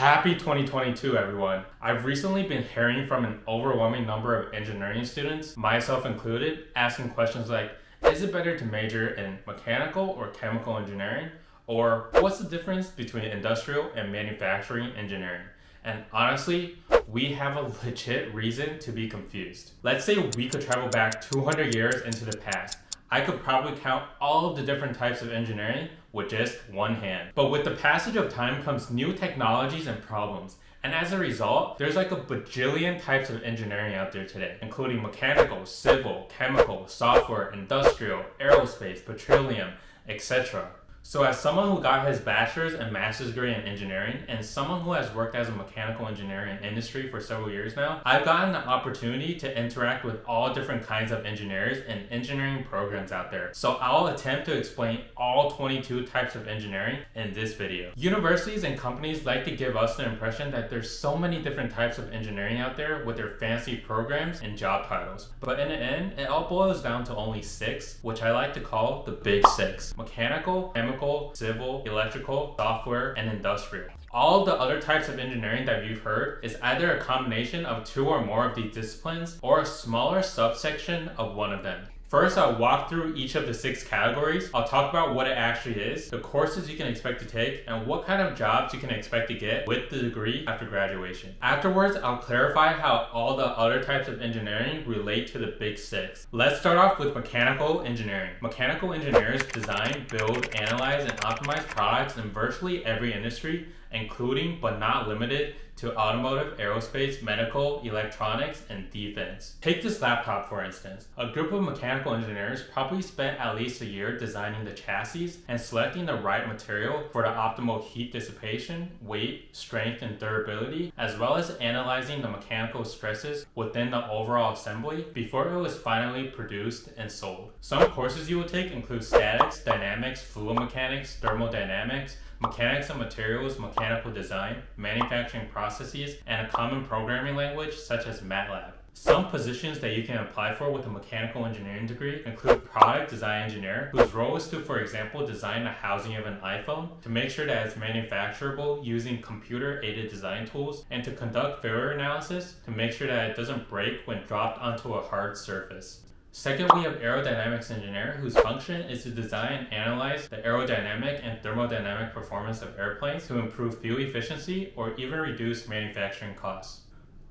Happy 2022, everyone. I've recently been hearing from an overwhelming number of engineering students, myself included, asking questions like, is it better to major in mechanical or chemical engineering? Or what's the difference between industrial and manufacturing engineering? And honestly, we have a legit reason to be confused. Let's say we could travel back 200 years into the past. I could probably count all of the different types of engineering with just one hand. But with the passage of time comes new technologies and problems. And as a result, there's like a bajillion types of engineering out there today, including mechanical, civil, chemical, software, industrial, aerospace, petroleum, etc. So as someone who got his bachelor's and master's degree in engineering, and someone who has worked as a mechanical engineer in industry for several years now, I've gotten the opportunity to interact with all different kinds of engineers and engineering programs out there. So I'll attempt to explain all 22 types of engineering in this video. Universities and companies like to give us the impression that there's so many different types of engineering out there with their fancy programs and job titles. But in the end, it all boils down to only 6, which I like to call the big 6. Mechanical, chemical, civil, electrical, software, and industrial. All of the other types of engineering that you've heard is either a combination of 2 or more of these disciplines or a smaller subsection of one of them. First, I'll walk through each of the 6 categories. I'll talk about what it actually is, the courses you can expect to take, and what kind of jobs you can expect to get with the degree after graduation. Afterwards, I'll clarify how all the other types of engineering relate to the big 6. Let's start off with mechanical engineering. Mechanical engineers design, build, analyze, and optimize products in virtually every industry, including but not limited to automotive, aerospace, medical, electronics, and defense. Take this laptop for instance. A group of mechanical engineers probably spent at least a year designing the chassis and selecting the right material for the optimal heat dissipation, weight, strength, and durability, as well as analyzing the mechanical stresses within the overall assembly before it was finally produced and sold. Some courses you will take include statics, dynamics, fluid mechanics, thermodynamics, mechanics of materials, mechanical design, manufacturing processes, and a common programming language such as MATLAB. Some positions that you can apply for with a mechanical engineering degree include product design engineer, whose role is to, for example, design the housing of an iPhone, to make sure that it's manufacturable using computer-aided design tools, and to conduct failure analysis to make sure that it doesn't break when dropped onto a hard surface. Second, we have aerodynamics engineer, whose function is to design and analyze the aerodynamic and thermodynamic performance of airplanes to improve fuel efficiency or even reduce manufacturing costs.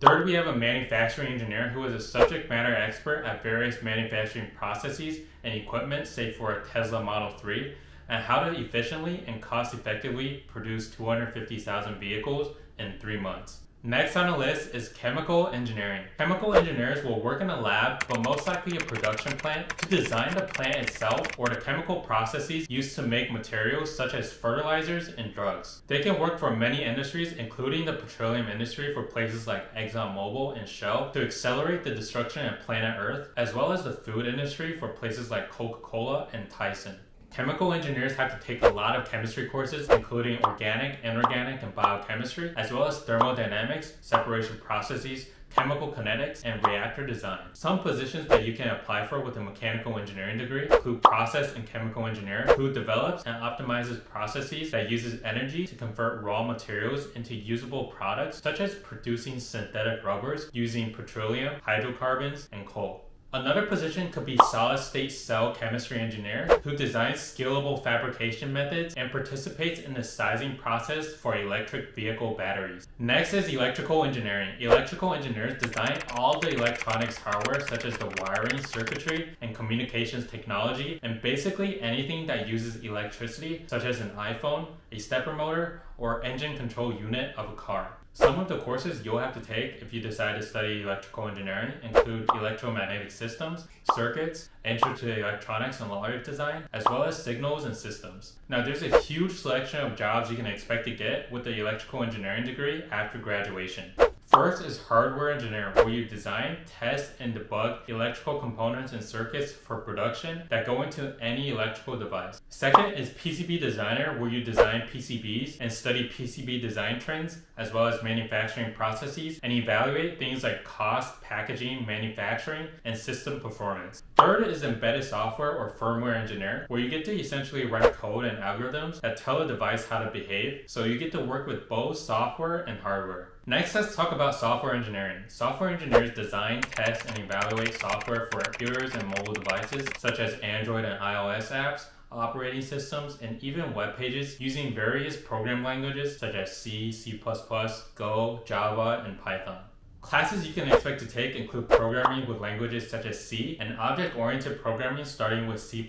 Third, we have a manufacturing engineer who is a subject matter expert at various manufacturing processes and equipment, say for a Tesla Model 3, and how to efficiently and cost-effectively produce 250,000 vehicles in 3 months. Next on the list is chemical engineering. Chemical engineers will work in a lab, but most likely a production plant, to design the plant itself or the chemical processes used to make materials such as fertilizers and drugs. They can work for many industries, including the petroleum industry for places like ExxonMobil and Shell to accelerate the destruction of planet Earth, as well as the food industry for places like Coca-Cola and Tyson. Chemical engineers have to take a lot of chemistry courses, including organic, inorganic, and biochemistry, as well as thermodynamics, separation processes, chemical kinetics, and reactor design. Some positions that you can apply for with a mechanical engineering degree include process and chemical engineer, who develops and optimizes processes that uses energy to convert raw materials into usable products, such as producing synthetic rubbers using petroleum, hydrocarbons, and coal. Another position could be solid-state cell chemistry engineer, who designs scalable fabrication methods and participates in the sizing process for electric vehicle batteries. Next is electrical engineering. Electrical engineers design all the electronics hardware such as the wiring, circuitry, and communications technology, and basically anything that uses electricity such as an iPhone, a stepper motor, or engine control unit of a car. Some of the courses you'll have to take if you decide to study electrical engineering include electromagnetic systems, circuits, intro to electronics and logic design, as well as signals and systems. Now there's a huge selection of jobs you can expect to get with the electrical engineering degree after graduation. First is hardware engineer, where you design, test, and debug electrical components and circuits for production that go into any electrical device. Second is PCB designer, where you design PCBs and study PCB design trends, as well as manufacturing processes, and evaluate things like cost, packaging, manufacturing, and system performance. Third is embedded software or firmware engineer, where you get to essentially write code and algorithms that tell a device how to behave, so you get to work with both software and hardware. Next, let's talk about software engineering. Software engineers design, test, and evaluate software for computers and mobile devices, such as Android and iOS apps, operating systems, and even web pages using various programming languages such as C, C++, Go, Java, and Python. Classes you can expect to take include programming with languages such as C and object-oriented programming starting with C++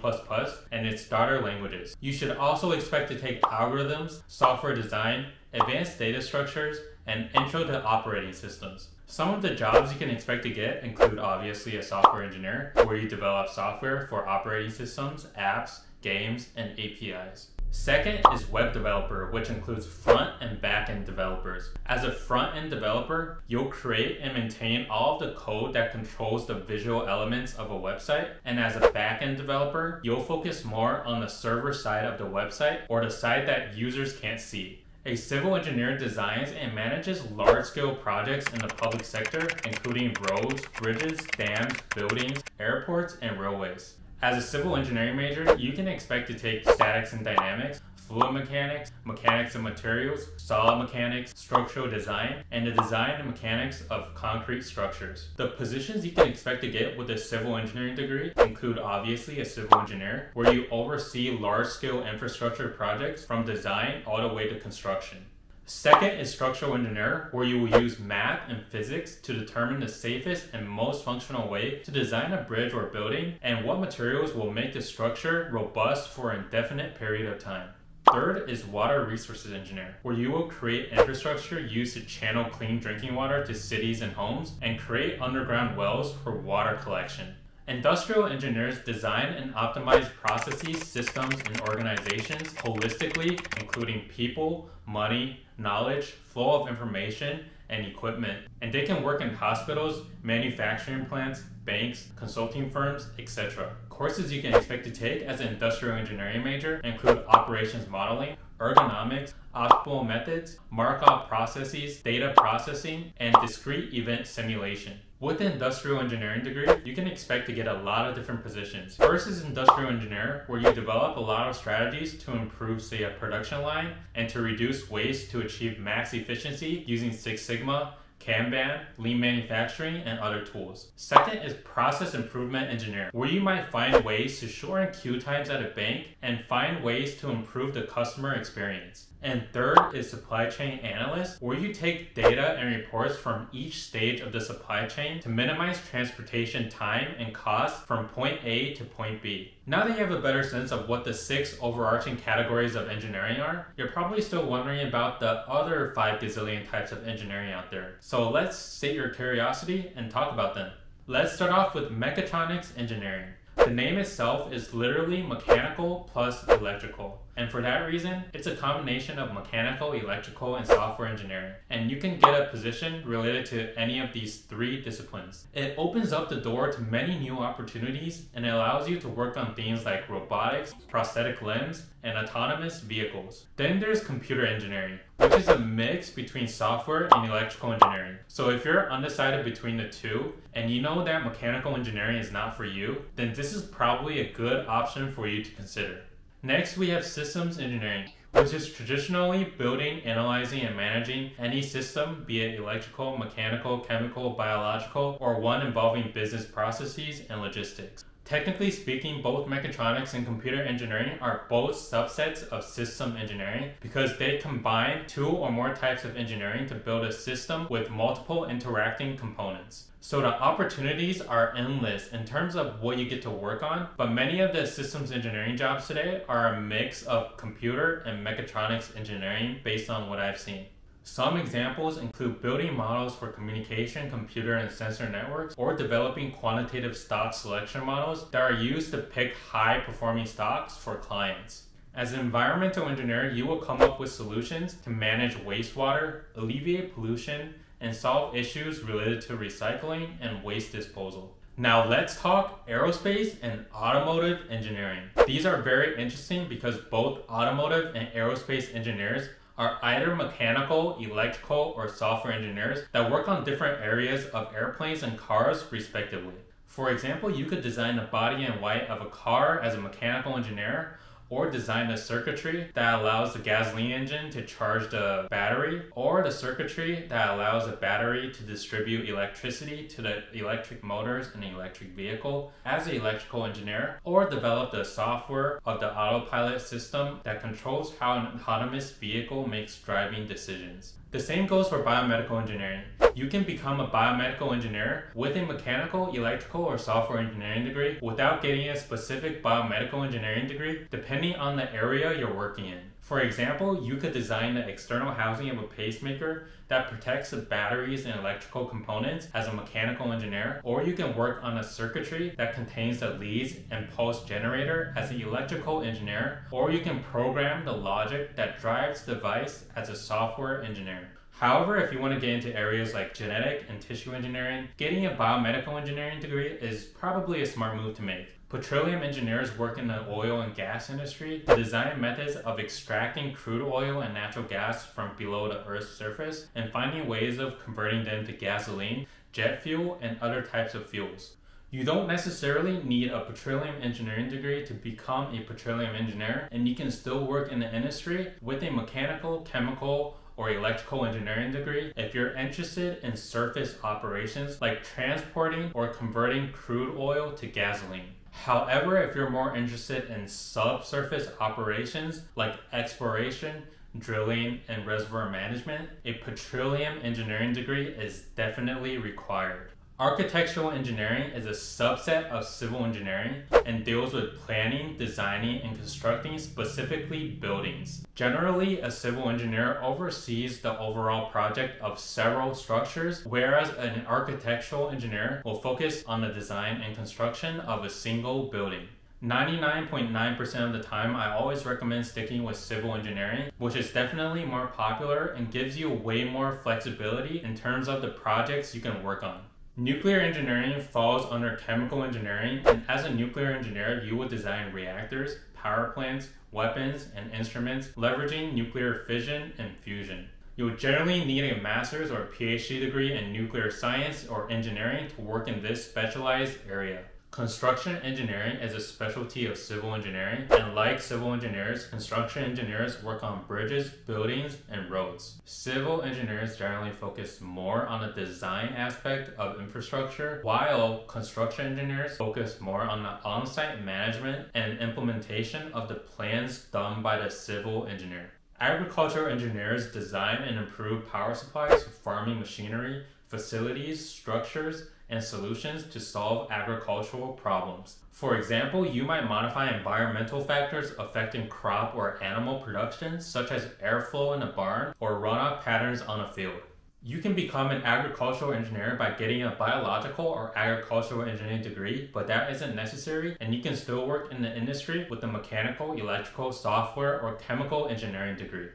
and its starter languages. You should also expect to take algorithms, software design, advanced data structures, and intro to operating systems. Some of the jobs you can expect to get include obviously a software engineer, where you develop software for operating systems, apps, games, and APIs. Second is web developer, which includes front and back-end developers. As a front-end developer, you'll create and maintain all of the code that controls the visual elements of a website. And as a back-end developer, you'll focus more on the server side of the website, or the side that users can't see. A civil engineer designs and manages large-scale projects in the public sector, including roads, bridges, dams, buildings, airports, and railways. As a civil engineering major, you can expect to take statics and dynamics, fluid mechanics, mechanics of materials, solid mechanics, structural design, and the design and mechanics of concrete structures. The positions you can expect to get with a civil engineering degree include obviously a civil engineer, where you oversee large-scale infrastructure projects from design all the way to construction. Second is structural engineer, where you will use math and physics to determine the safest and most functional way to design a bridge or building, and what materials will make the structure robust for an indefinite period of time. Third is water resources engineer, where you will create infrastructure used to channel clean drinking water to cities and homes, and create underground wells for water collection. Industrial engineers design and optimize processes, systems, and organizations holistically, including people, money, knowledge, flow of information, and equipment. And they can work in hospitals, manufacturing plants, banks, consulting firms, etc. Courses you can expect to take as an industrial engineering major include operations modeling, ergonomics, optimal methods, Markov processes, data processing, and discrete event simulation. With the industrial engineering degree, you can expect to get a lot of different positions. First is industrial engineer, where you develop a lot of strategies to improve, say, a production line and to reduce waste to achieve max efficiency using Six Sigma, Kanban, lean manufacturing, and other tools. Second is process improvement engineer, where you might find ways to shorten queue times at a bank and find ways to improve the customer experience. And third is supply chain analyst, where you take data and reports from each stage of the supply chain to minimize transportation time and cost from point A to point B. Now that you have a better sense of what the 6 overarching categories of engineering are, you're probably still wondering about the other 5 gazillion types of engineering out there. So let's sate your curiosity and talk about them. Let's start off with mechatronics engineering. The name itself is literally mechanical plus electrical. And for that reason, it's a combination of mechanical, electrical, and software engineering. And you can get a position related to any of these 3 disciplines. It opens up the door to many new opportunities, and it allows you to work on things like robotics, prosthetic limbs, and autonomous vehicles. Then there's computer engineering, which is a mix between software and electrical engineering. So if you're undecided between the 2, and you know that mechanical engineering is not for you, then this is probably a good option for you to consider. Next, we have systems engineering, which is traditionally building, analyzing, and managing any system, be it electrical, mechanical, chemical, biological, or one involving business processes and logistics. Technically speaking, both mechatronics and computer engineering are both subsets of system engineering because they combine 2 or more types of engineering to build a system with multiple interacting components. So the opportunities are endless in terms of what you get to work on, but many of the systems engineering jobs today are a mix of computer and mechatronics engineering based on what I've seen. Some examples include building models for communication, computer, and sensor networks, or developing quantitative stock selection models that are used to pick high-performing stocks for clients. As an environmental engineer, you will come up with solutions to manage wastewater, alleviate pollution, and solve issues related to recycling and waste disposal. Now let's talk aerospace and automotive engineering. These are very interesting because both automotive and aerospace engineers are either mechanical, electrical, or software engineers that work on different areas of airplanes and cars, respectively. For example, you could design the body and white of a car as a mechanical engineer, or design the circuitry that allows the gasoline engine to charge the battery, or the circuitry that allows the battery to distribute electricity to the electric motors in an electric vehicle as an electrical engineer, or develop the software of the autopilot system that controls how an autonomous vehicle makes driving decisions. The same goes for biomedical engineering. You can become a biomedical engineer with a mechanical, electrical, or software engineering degree without getting a specific biomedical engineering degree depending on the area you're working in. For example, you could design the external housing of a pacemaker that protects the batteries and electrical components as a mechanical engineer, or you can work on a circuitry that contains the leads and pulse generator as an electrical engineer, or you can program the logic that drives the device as a software engineer. However, if you want to get into areas like genetic and tissue engineering, getting a biomedical engineering degree is probably a smart move to make. Petroleum engineers work in the oil and gas industry to design methods of extracting crude oil and natural gas from below the Earth's surface and finding ways of converting them to gasoline, jet fuel, and other types of fuels. You don't necessarily need a petroleum engineering degree to become a petroleum engineer, and you can still work in the industry with a mechanical, chemical, or electrical engineering degree if you're interested in surface operations like transporting or converting crude oil to gasoline. However, if you're more interested in subsurface operations like exploration, drilling, and reservoir management, a petroleum engineering degree is definitely required. Architectural engineering is a subset of civil engineering and deals with planning, designing, and constructing specifically buildings. Generally, a civil engineer oversees the overall project of several structures, whereas an architectural engineer will focus on the design and construction of a single building. 99.9% of the time, I always recommend sticking with civil engineering, which is definitely more popular and gives you way more flexibility in terms of the projects you can work on. Nuclear engineering falls under chemical engineering, and as a nuclear engineer, you will design reactors, power plants, weapons, and instruments leveraging nuclear fission and fusion. You'll generally need a master's or a PhD degree in nuclear science or engineering to work in this specialized area. Construction engineering is a specialty of civil engineering, and like civil engineers, construction engineers work on bridges, buildings, and roads. Civil engineers generally focus more on the design aspect of infrastructure, while construction engineers focus more on the on-site management and implementation of the plans done by the civil engineer. Agricultural engineers design and improve power supplies, farming machinery, facilities, structures, and solutions to solve agricultural problems. For example, you might modify environmental factors affecting crop or animal production, such as airflow in a barn or runoff patterns on a field. You can become an agricultural engineer by getting a biological or agricultural engineering degree, but that isn't necessary, and you can still work in the industry with a mechanical, electrical, software, or chemical engineering degree.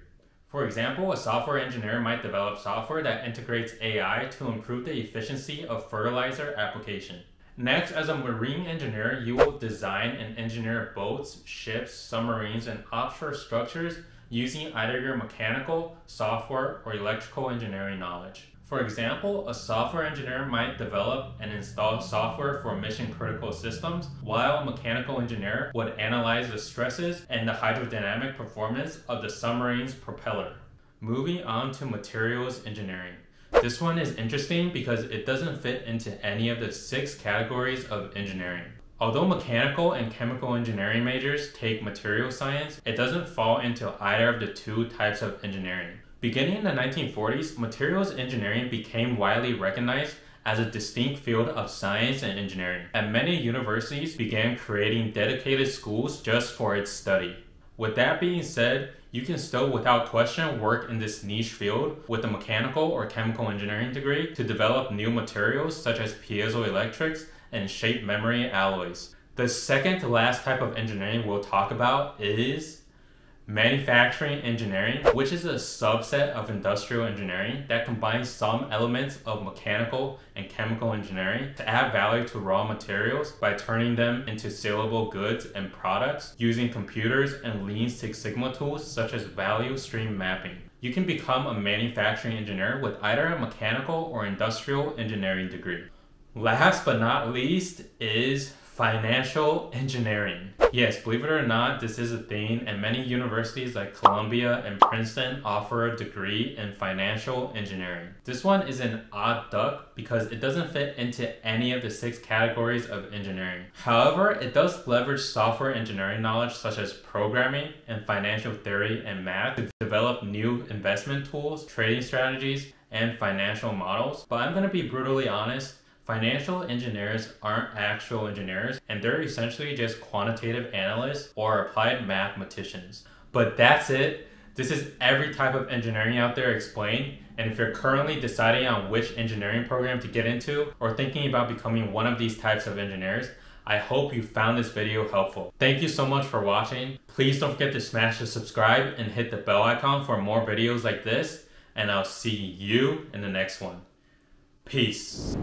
For example, a software engineer might develop software that integrates AI to improve the efficiency of fertilizer application. Next, as a marine engineer, you will design and engineer boats, ships, submarines, and offshore structures using either your mechanical, software, or electrical engineering knowledge. For example, a software engineer might develop and install software for mission-critical systems, while a mechanical engineer would analyze the stresses and the hydrodynamic performance of the submarine's propeller. Moving on to materials engineering. This one is interesting because it doesn't fit into any of the 6 categories of engineering. Although mechanical and chemical engineering majors take material science, it doesn't fall into either of the 2 types of engineering. Beginning in the 1940s, materials engineering became widely recognized as a distinct field of science and engineering, and many universities began creating dedicated schools just for its study. With that being said, you can still without question work in this niche field with a mechanical or chemical engineering degree to develop new materials such as piezoelectrics and shape memory alloys. The second to last type of engineering we'll talk about is manufacturing engineering, which is a subset of industrial engineering that combines some elements of mechanical and chemical engineering to add value to raw materials by turning them into saleable goods and products using computers and Lean Six Sigma tools such as value stream mapping. You can become a manufacturing engineer with either a mechanical or industrial engineering degree. Last but not least is financial engineering. Yes, believe it or not, this is a thing, and many universities like Columbia and Princeton offer a degree in financial engineering. This one is an odd duck because it doesn't fit into any of the 6 categories of engineering. However, it does leverage software engineering knowledge such as programming and financial theory and math to develop new investment tools, trading strategies, and financial models. But I'm going to be brutally honest, financial engineers aren't actual engineers, and they're essentially just quantitative analysts or applied mathematicians. But that's it. This is every type of engineering out there explained, and if you're currently deciding on which engineering program to get into or thinking about becoming one of these types of engineers, I hope you found this video helpful. Thank you so much for watching. Please don't forget to smash the subscribe and hit the bell icon for more videos like this, and I'll see you in the next one. Peace.